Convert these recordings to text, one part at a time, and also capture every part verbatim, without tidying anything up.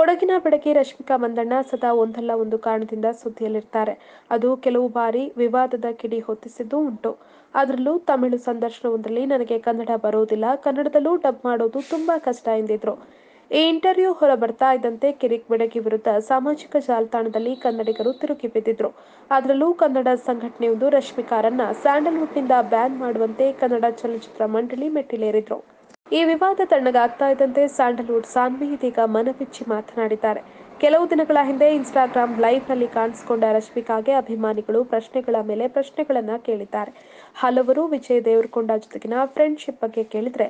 ಕೊಡಗಿನ ಬೆಡಗಿ ರಶ್ಮಿಕಾ ಮಂದಣ್ಣ ಸದಾ ಒಂದಲ್ಲ ಒಂದು ಕಾರಣದಿಂದ ಸುದ್ದಿಯಲ್ಲಿರ್ತಾರೆ. ಅದು ಕೆಲವು ಬಾರಿ ವಿವಾದದ ಕಿಡಿ ಹೊತ್ತಿಸಿದ್ದು ಉಂಟು. ಅದರಲ್ಲೂ ತಮಿಳು ಸಂದರ್ಶನವೊಂದರಲ್ಲಿ ನನಗೆ ಕನ್ನಡ ಬರೋದಿಲ್ಲ, ಕನ್ನಡದಲ್ಲೂ ಡಬ್ ಮಾಡೋದು ತುಂಬಾ ಕಷ್ಟ ಎಂದಿದ್ರು. ಈ ಇಂಟರ್ವ್ಯೂ ಹೊರ ಬರ್ತಾ ಇದ್ದಂತೆ ಕಿರಿಕ್ ಬೆಡಗಿ ವಿರುದ್ಧ ಸಾಮಾಜಿಕ ಜಾಲತಾಣದಲ್ಲಿ ಕನ್ನಡಿಗರು ತಿರುಗಿ ಬಿದ್ದಿದ್ರು. ಅದರಲ್ಲೂ ಕನ್ನಡ ಸಂಘಟನೆಯೊಂದು ರಶ್ಮಿಕಾರನ್ನ ಸ್ಯಾಂಡಲ್ವುಡ್ನಿಂದ ಬ್ಯಾನ್ ಮಾಡುವಂತೆ ಕನ್ನಡ ಚಲನಚಿತ್ರ ಮಂಡಳಿ ಮೆಟ್ಟಿಲೇರಿದ್ರು. ಈ ವಿವಾದ ತಣ್ಣಗಾಗ್ತಾ ಇದ್ದಂತೆ ಸ್ಯಾಂಡಲ್ವುಡ್ ಸಾನ್ವಿ ಇದೀಗ ಮನಬಿಚ್ಚಿ ಮಾತನಾಡಿದ್ದಾರೆ. ಕೆಲವು ದಿನಗಳ ಹಿಂದೆ ಇನ್ಸ್ಟಾಗ್ರಾಮ್ ಲೈವ್ನಲ್ಲಿ ಕಾಣಿಸಿಕೊಂಡ ರಶ್ಮಿಕಾಗೆ ಅಭಿಮಾನಿಗಳು ಪ್ರಶ್ನೆಗಳ ಮೇಲೆ ಪ್ರಶ್ನೆಗಳನ್ನು ಕೇಳಿದ್ದಾರೆ. ಹಲವರು ವಿಜಯ್ ದೇವರಕೊಂಡ ಜೊತೆಗಿನ ಫ್ರೆಂಡ್ಶಿಪ್ ಬಗ್ಗೆ ಕೇಳಿದರೆ,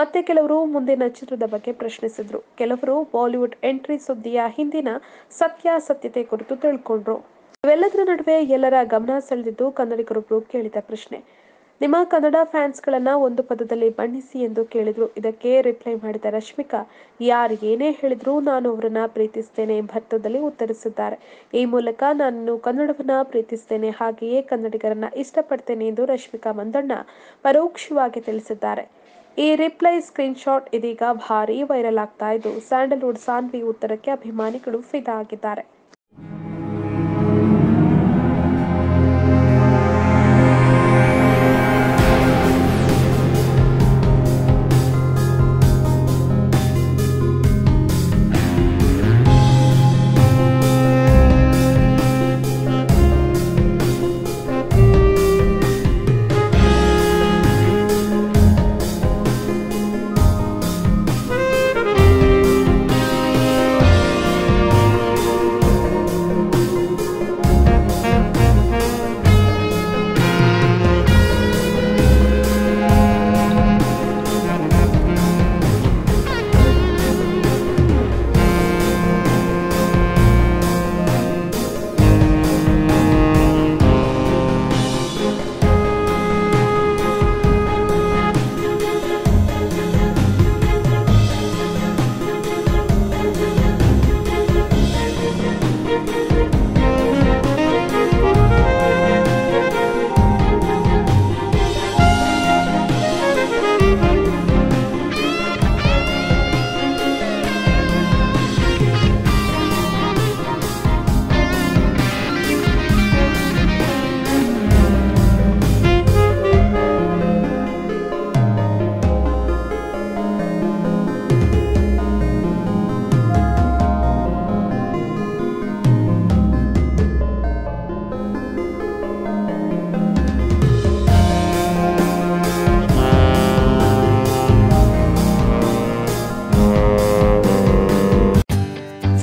ಮತ್ತೆ ಕೆಲವರು ಮುಂದಿನ ಚಿತ್ರದ ಬಗ್ಗೆ ಪ್ರಶ್ನಿಸಿದ್ರು. ಕೆಲವರು ಬಾಲಿವುಡ್ ಎಂಟ್ರಿ ಸುದ್ದಿಯ ಹಿಂದಿನ ಸತ್ಯಾಸತ್ಯತೆ ಕುರಿತು ತಿಳ್ಕೊಂಡ್ರು. ಇವೆಲ್ಲದರ ನಡುವೆ ಎಲ್ಲರ ಗಮನ ಸೆಳೆದಿದ್ದು ಕನ್ನಡಿಗರೊಬ್ಬರು ಕೇಳಿದ ಪ್ರಶ್ನೆ, ನಿಮ್ಮ ಕನ್ನಡ ಫ್ಯಾನ್ಸ್ಗಳನ್ನು ಒಂದು ಪದದಲ್ಲಿ ಬಣ್ಣಿಸಿ ಎಂದು ಕೇಳಿದ್ರು. ಇದಕ್ಕೆ ರಿಪ್ಲೈ ಮಾಡಿದ ರಶ್ಮಿಕಾ, ಯಾರು ಏನೇ ಹೇಳಿದ್ರು ನಾನು ಅವರನ್ನ ಪ್ರೀತಿಸ್ತೇನೆ ಎಂಬ ಅರ್ಥದಲ್ಲಿ ಉತ್ತರಿಸಿದ್ದಾರೆ. ಈ ಮೂಲಕ ನಾನು ಕನ್ನಡವನ್ನ ಪ್ರೀತಿಸ್ತೇನೆ, ಹಾಗೆಯೇ ಕನ್ನಡಿಗರನ್ನ ಇಷ್ಟಪಡ್ತೇನೆ ಎಂದು ರಶ್ಮಿಕಾ ಮಂದಣ್ಣ ಪರೋಕ್ಷವಾಗಿ ತಿಳಿಸಿದ್ದಾರೆ. ಈ ರಿಪ್ಲೈ ಸ್ಕ್ರೀನ್ ಶಾಟ್ ಇದೀಗ ಭಾರೀ ವೈರಲ್ ಆಗ್ತಾ ಇದ್ದು ಸ್ಯಾಂಡಲ್ವುಡ್ ಸಾನ್ವಿ ಉತ್ತರಕ್ಕೆ ಅಭಿಮಾನಿಗಳು ಫಿದಾ ಆಗಿದ್ದಾರೆ.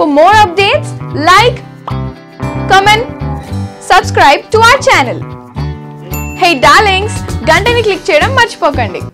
For more updates, like, comment, subscribe to our channel. Hey darlings, gantani click cheyadam marchipokandi.